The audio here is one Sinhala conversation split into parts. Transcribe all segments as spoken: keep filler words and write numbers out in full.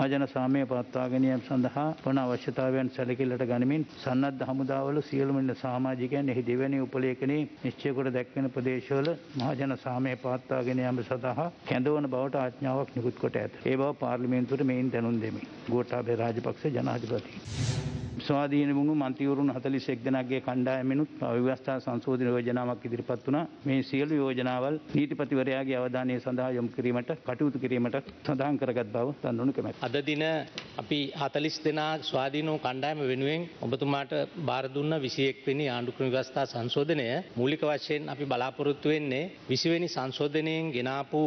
ಮಹಾಜನ ಸಾಮ್ಯ ಪಾತ್ವಾಗನೀಯ ಸಂದಹ ಪುನಃವಶ್ಯತಾವೆಯನ್ನು ಸೆಲಕಿಲ್ಲಟ ಗನಿಮಿನ್ ಸನ್ನದ್ಧ ಹಮುದಾವಲು ಸಿಯಲುಮಿನ ಸಾಮಾಜಿಕಯನ್ ಎಹಿ දෙවැනි උපලේඛනයේ නිශ්චය කොට දැක්වෙන ප්‍රදේශවල මහජන සාමය පාත්වාගෙන යාම සඳහා කැඳවන බවට ආඥාවක් නිකුත් කොට ඇත. ඒ බව පාර්ලිමේන්තුවට මෙයින් දැනුම් දෙමි. ගෝඨාභය රාජපක්ෂ ජනාධිපති. ස්වාධීන වුණු මන්ත්‍රීවරුන් හතළිස් එක් දෙනාගේ කණ්ඩායමිනුත් අව්‍යවස්ථා සංශෝධන යෝජනාවක් ඉදිරිපත් වුණා. මේ සියලු යෝජනාවල් නීතිපතිවරයාගේ අවධානය සඳහා යොමු කිරීමට කටයුතු කිරීමට සඳහන් කරගත් බව දන්වනු කැමැති. අද දින අපි හතළිස් දෙනා ස්වාධීන වූ කණ්ඩායම වෙනුවෙන් ඔබතුමාට බාර දුන්න විසි එක් වෙනි ආණ්ඩුක්‍රම ව්‍යවස්ථා සංශෝධනය මූලික වශයෙන් අපි බලාපොරොත්තු වෙන්නේ විසි වෙනි සංශෝධනයෙන් ගෙන ආපු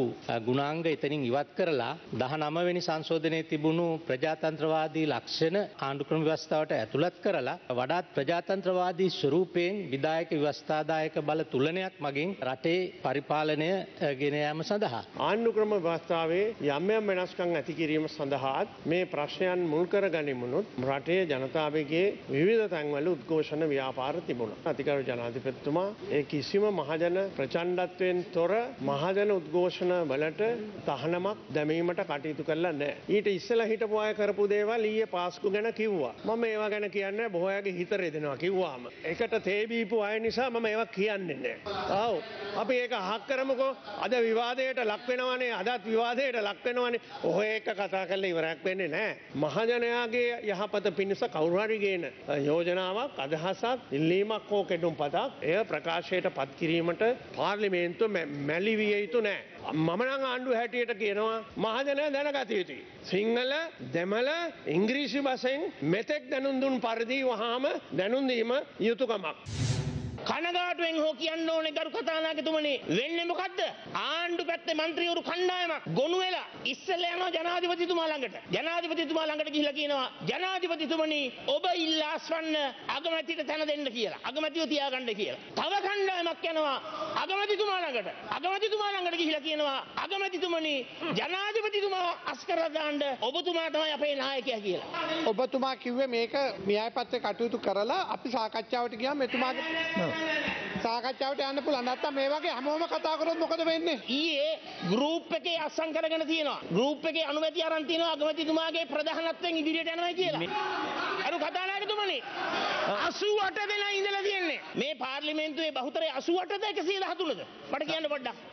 ගුණාංග එතනින් ඉවත් කරලා දහනව වෙනි සංශෝධනයේ තිබුණු ප්‍රජාතන්ත්‍රවාදී ලක්ෂණ ආණ්ඩුක්‍රම ව්‍යවස්ථාවට ඇතුළත් කරලා වඩාත් ප්‍රජාතන්ත්‍රවාදී ස්වරූපයෙන් විධායක ව්‍යවස්ථාදායක බල තුලනයක් මගින් රටේ පරිපාලනය ගෙන යාම සඳහා ආණ්ඩුක්‍රම ව්‍යවස්ථාවේ යම් යම් වෙනස්කම් ඇති කිරීම සඳහාත් මේ ප්‍රශ්නයන් මුල් කරගැනීමුනුත් රටේ ජනතාවගේ විවිධ තැන්වල උද්ඝෝෂණ ව්‍යාපාර තිබුණා. අධිකරු ජනාධිපතිතුමා ඒ කිසිම මහජන ප්‍රචණ්ඩත්වයෙන් තොර මහජන උද්ඝෝෂණ වලට තහනමක් දැමීමට කටයුතු කළා නැහැ. ඊට ඉස්සෙල්ලා හිටපු අය කරපු දේවල් ඊයේ පාස්කු ගැන කිව්වා. මම ඒවා ගැන කියන්නේ බොහෝයගේ හිත රෙදෙනවා කිව්වාම එකට තේබීපු අය නිසා මම ඒවා කියන්නේ නැහැ. ආව් අපි ඒක අහක් කරමුකෝ. අද විවාදයට ලක් වෙනවනේ. අදත් විවාදයට ලක් වෙනවනේ. ඔය එක කතා කරලා ඉවරයක් වෙන්නේ නැහැ. මහජනයාගේ යහපත පිණිස කවුරු හරි ගේන යෝජනාවක් අදහසක් ඉල්ලීමක් හෝ කෙටුම්පතක් එය ප්‍රකාශයටපත් කිරීමට පාර්ලිමේන්තුව මැලිවිය යුතු නැහැ. මම නම් ආණ්ඩුව හැටියට කියනවා මහජනයා දැනගත යුතුයි. සිංහල දෙමළ ඉංග්‍රීසි භාෂෙන් මෙතෙක් දැනුම් දුන් පරිදි වහාම දැනුම් දීම යුතුයකමක්. කනගාටුවෙන් හෝ කියන්න ඕනේ ගරු කතානායකතුමනි වෙන්නේ මොකද්ද? ආණ්ඩු පැත්තේ മന്ത്രിවරු කණ්ඩායමක් ගොනු වෙලා ඉස්සෙල්ලා යනවා ජනාධිපතිතුමා ළඟට. ජනාධිපතිතුමා ළඟට ගිහිලා කියනවා ජනාධිපතිතුමනි ඔබ ඉල්ලාස්වන්න අගමැතිට තැන දෙන්න කියලා. අගමැතිව තියාගන්න කියලා. තව කණ්ඩායමක් යනවා අගමැතිතුමා ළඟට. අගමැතිතුමා ළඟට ගිහිලා කියනවා අගමැතිතුමනි ජනාධිපතිතුමා අස්කරලා දාන්න ඔබතුමා තමයි අපේ නායකයා කියලා. ඔබතුමා කිව්වේ මේක න්‍යායපත්‍රේ කටයුතු කරලා අපි සාකච්ඡාවට ගියාම එතුමාගේ සාකච්ඡාවට යන්න පුළුවන්. නැත්තම් මේ වගේ හැමෝම කතා කරොත් මොකද වෙන්නේ? ඊයේ ගෲප් එකේ අසම් කරගෙන තියෙනවා. ගෲප් එකේ අනුමැතිය අරන් තියෙනවා අගමැතිතුමාගේ ප්‍රධානත්වයෙන් ඉදිරියට යනවා කියලා. අර කතානායකතුමනි අසූ අට වෙනා ඉඳලා තියෙන්නේ. මේ පාර්ලිමේන්තුවේ බහුතරය අසූ අටද එකසිය දහතුනද? මට කියන්න පොඩ්ඩක්.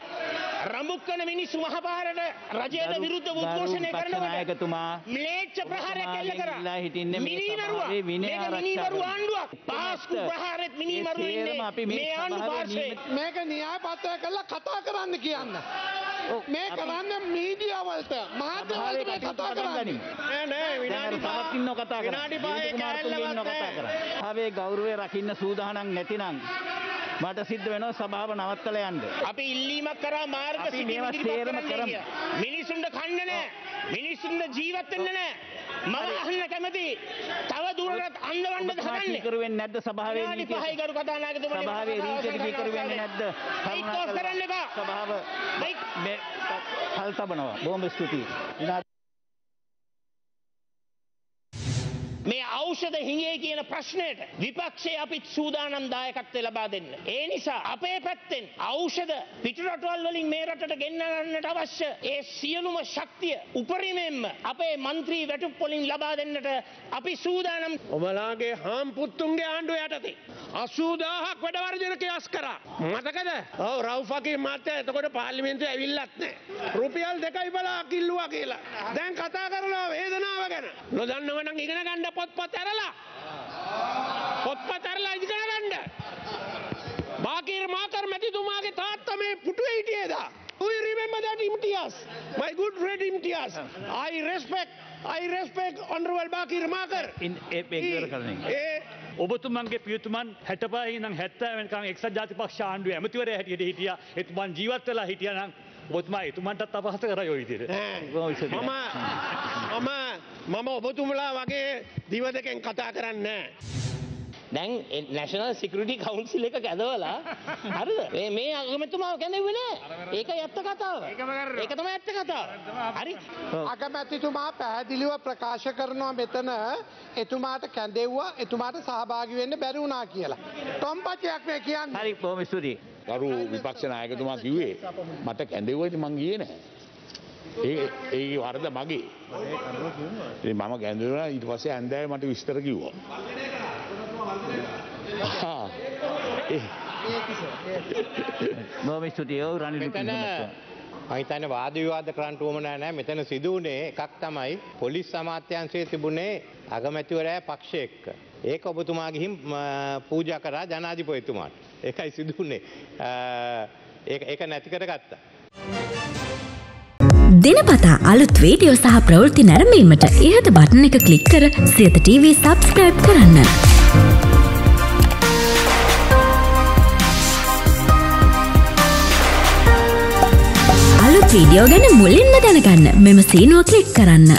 රඹුක්කන මිනිස්සු මහපාරට රජයට විරුද්ධ උද්ඝෝෂණය කරනකොට නායකතුමා ම්ලේච්ඡ ප්‍රහාරය කෙල්ල කරා. මිනීමරුවා මේක මිනීමරු ආණ්ඩුවක්. පාස්කු ප්‍රහාරෙත් මිනීමරු ඉන්නේ. මේ ආණ්ඩු පාර්ශ්වයේ මේක න්‍යායපත්‍රය කළා කතා කරන්න කියන්න. මේ කරන්නේ මීඩියා වලට මාධ්‍යවලට කතා කරන්නේ. නෑ නෑ විනාඩි පහක් ඉන්නව කතා කරන්නේ. විනාඩි පහේ කැලලවත් නෑ. ආවේ ගෞරවය රකින්න සූදානම් නැතිනම් මට සිද්ධ වෙනවා සභාව නවත්තලා යන්න. අපි ඉල්ලීමක් කරා මාර්ග සිටින් ඉදිරිපත් කරමු. මිනිසුන්ට කන්න නෑ. මිනිසුන්ට ජීවත් වෙන්න නෑ. මම අහන්න කැමති. තව දුරටත් අන්දවන්නද හදන්නේ? ඉක්කරු වෙන්නේ නැද්ද සභාවේ නීති? පහයි ගරු කතානායකතුමනි. සභාවේ නීතියට ඉක්කරු වෙන්නේ නැද්ද? කරුණාකර කරන්න එපා. සභාව මේ කල් තබනවා. බොහොම ස්තුතියි. මේ ඖෂධ හිඟේ කියන ප්‍රශ්නයට විපක්ෂයේ අපිත් සූදානම් දායකත්වය ලබා දෙන්න. ඒ නිසා අපේ පැත්තෙන් ඖෂධ පිටරටවල් වලින් මේ රටට ගෙන්නන්නට අවශ්‍ය ඒ සියලුම ශක්තිය උපරිමයෙන්ම අපේ മന്ത്രി වැටුප් වලින් ලබා දෙන්නට අපි සූදානම්. ඔබලාගේ හාම්පුත්තුන්ගේ ආණ්ඩුව යටතේ අසූ දහසක් වැඩ වර්ජන කියාස් කරා. මතකද? ඔව් රවුෆාගේ මාතේ එතකොට පාර්ලිමේන්තුවේ ඇවිල්ලත් නැහැ. රුපියල් දෙකයි බලා කිල්ලුවා කියලා. දැන් කතා කරනවා වේදනාව ගැන. නොදන්නව නම් ඉගෙන ගන්න පොත්පත් ඇරලා පොත්පත් ඇරලා ඉගෙන ගන්න. බාකීර් මාකර් මැතිතුමාගේ තාත්තා මේ පුටුවේ හිටියේද? Do you remember that Imtiaz? My good friend Imtiaz. I respect I respect honorable Bakir Makar. In a beggar කරන්නේ. ඒ ඔබතුමන්ගේ පියතුමන් හැටපහේ ඉඳන් හැත්තෑ වෙනකන් එක්සත් ජාතික පක්ෂ ආණ්ඩුවේ ඇමතිවරයා හැටියට හිටියා. එතුමන් ජීවත් වෙලා හිටියා නම් ඔබතුමා එතුමන්ටත් අපහාස කරා ඔය විදිහට. මම මම මම ඔබතුමලා වගේ දිව දෙකෙන් කතා කරන්නේ නැහැ. දැන් National Security Council එක කැඳවලා හරිද මේ මේ අගමැතිතුමාව කැඳෙන්නේ නැහැ. ඒක ඇත්ත කතාව. ඒක තමයි ඇත්ත කතාව. හරි අගමැතිතුමා පැහැදිලිව ප්‍රකාශ කරනවා මෙතන එතුමාට කැඳෙව්වා එතුමාට සහභාගී වෙන්න බැරි වුණා කියලා. කොම්පච්චයක් මේ කියන්නේ. හරි බොහොම ස්තුතියි. ගරු විපක්ෂ නායකතුමා කිව්වේ මට කැඳෙව්වද මං ගියේ නැහැ. ඒ ඒ වරද මගේ. මම ගැඳුනා ඊට පස්සේ ඇඳේ මට විස්තර කිව්වා. බොහොම ස්තුතියි රනිල් අයිතන වාද විවාද කරන්න උවමනා නැහැ. මෙතන සිදු වුණේ එකක් තමයි පොලිස් අමාත්‍යාංශයේ තිබුණේ අගමැතිවරයා පක්ෂය එක්ක. ඒක ඔබතුමා ගිහින් පූජා කරා ජනාධිපතිතුමාට. ඒකයි සිදු වුණේ. ඒක ඒක නැති කරගත්තා. දිනපතා අලුත් වීඩියෝ සහ ප්‍රවෘත්ති නැරඹීමට ඉහත බටන් එක ක්ලික් කර සියත ටීවී subscribe කරන්න. අලුත් වීඩියෝ ගැන මුලින්ම දැනගන්න මෙම සීනුව ක්ලික් කරන්න.